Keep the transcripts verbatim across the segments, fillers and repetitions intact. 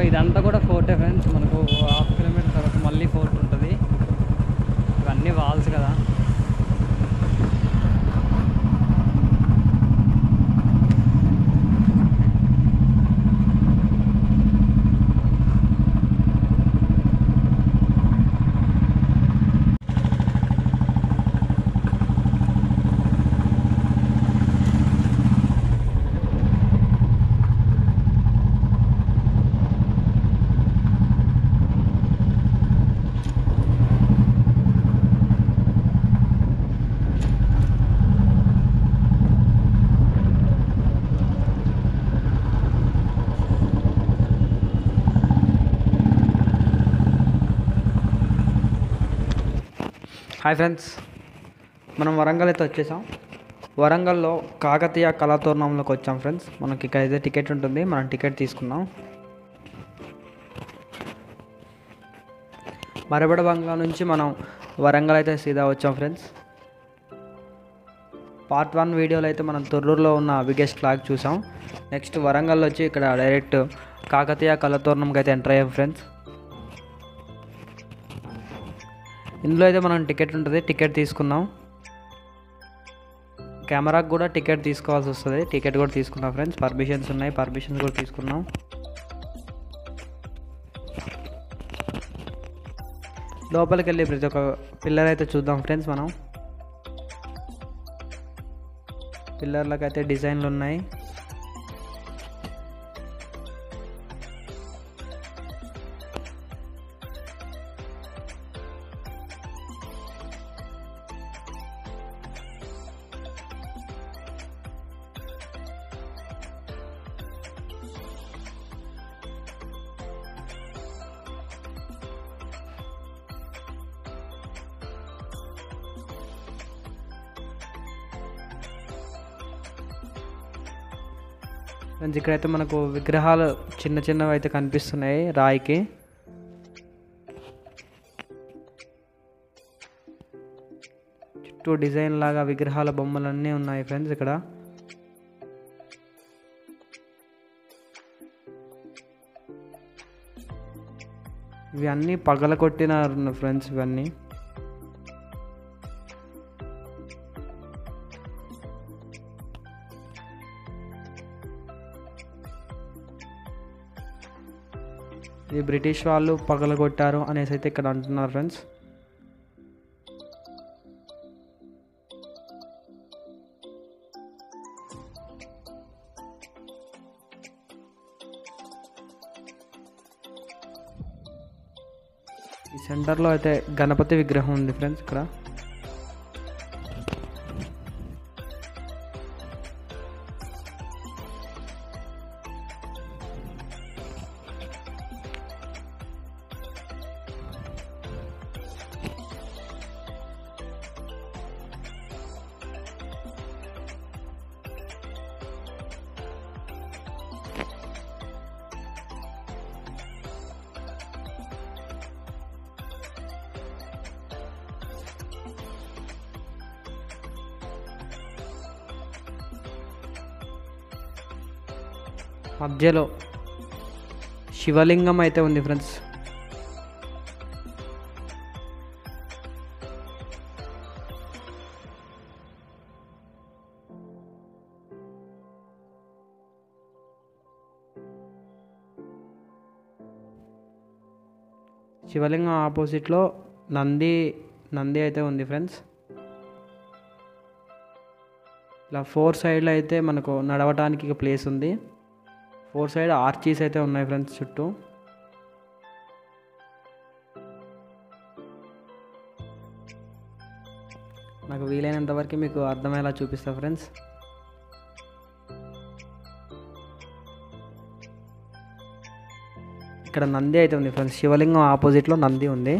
So idantha kuda fort events manaku half kilometer tarvata malli fort untadi ivanni walls kada. Hi friends मन वरंगल वच्चेसाम वरंगल काकतीय कलातोरणम को वच्चाम friends मन की ticket उंटुंदी मन ticket तीसुकुन्नाम मरबड़ बंगला नुंची मन वरंगल अयिते सीधा वच्चाम फ्रेंड्स पार्ट वन वीडियो लो मन तोर्रूरुलो उन्न बिगेस्ट फ्लैग चूसाम नेक्स्ट वरंगल वच्ची इक्कड डायरेक्ट काकतीय कलातोरणम की एंटर अय्याम फ्रेंड्स ఇందులో అయితే మనం టికెట్ ఉంటది టికెట్ తీసుకున్నాం కెమెరాకి కూడా టికెట్ తీసుకోవాల్సి వస్తది టికెట్ కూడా తీసుకున్నాం ఫ్రెండ్స్ పర్మిషన్స్ ఉన్నాయి పర్మిషన్స్ కూడా తీసుకున్నాం లోపలికి వెళ్ళి ప్రతి ఒక్క పిల్లర్ అయితే చూద్దాం ఫ్రెండ్స్ మనం పిల్లర్లకు అయితే డిజైన్లు ఉన్నాయి ఫ్రెండ్స్ ఇక్కడైతే మనకు విగ్రహాలు చిన్న చిన్నవి అయితే కనిపిస్తున్నాయి రాయికి చుట్టూ డిజైన్ లాగా విగ్రహాల బొమ్మలన్నీ ఉన్నాయి ఫ్రెండ్స్ ఇక్కడ ఇవన్నీ పగలగొట్టినారు ఫ్రెండ్స్ ఇవన్నీ ఇది బ్రిటిష్ వాళ్ళు పగలగొట్టారు అనేసి అయితే ఇక్కడ అంటున్నారు ఫ్రెండ్స్ ఈ సెంటర్లో అయితే గణపతి విగ్రహం ఉంది ఫ్రెండ్స్ ఇక్కడ మధ్యలో శివలింగం అయితే ఉంది ఫ్రెండ్స్ శివలింగం ఆపోజిట్లో నంది నంది అయితే ఉంది ఫ్రెండ్స్ ఇలా ఫోర్ సైడ్లో అయితే మనకు నడవడానికి ప్లేస్ ఉంది ఫోర్ సైడ్ ఆర్చీస్ అయితే ఉన్నాయి ఫ్రెండ్స్ చుట్టూ నాకు వీలైనంత వరకు మీకు అర్థమయ్యేలా చూపిస్తా ఫ్రెండ్స్ ఇక్కడ నంది అయితే ఉంది ఫ్రెండ్స్ శివలింగం ఆపోజిట్లో నంది ఉంది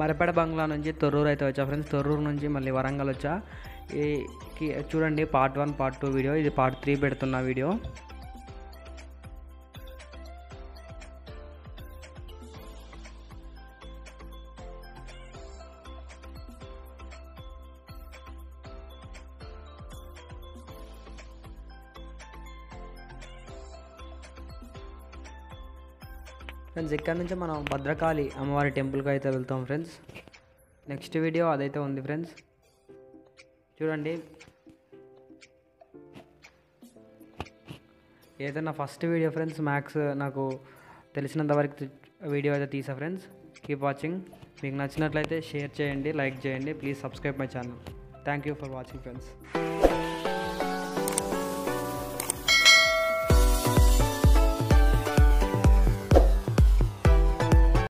మరపడ బంగ్లా నుంచి తొర్రూరు అయితే వచ్చా ఫ్రెండ్స్. తొర్రూరు నుంచి మళ్ళీ వరంగల్ వచ్చా. ఈ చూడండి part one part two video, ఇది పార్ట్ త్రీ పెడుతున్న వీడియో. ఫ్రెండ్స్ ఇక్కడ నుంచి మనం భద్రకాళి అమ్మవారి టెంపుల్కి అయితే వెళ్తాం ఫ్రెండ్స్. నెక్స్ట్ వీడియో అదైతే ఉంది ఫ్రెండ్స్. చూడండి ఏదైనా ఫస్ట్ వీడియో ఫ్రెండ్స్, మ్యాథ్స్ నాకు తెలిసినంత వరకు వీడియో అయితే తీసా ఫ్రెండ్స్. Keep watching. మీకు నచ్చినట్లయితే షేర్ చేయండి, లైక్ చేయండి, please subscribe my channel. Thank you for watching friends.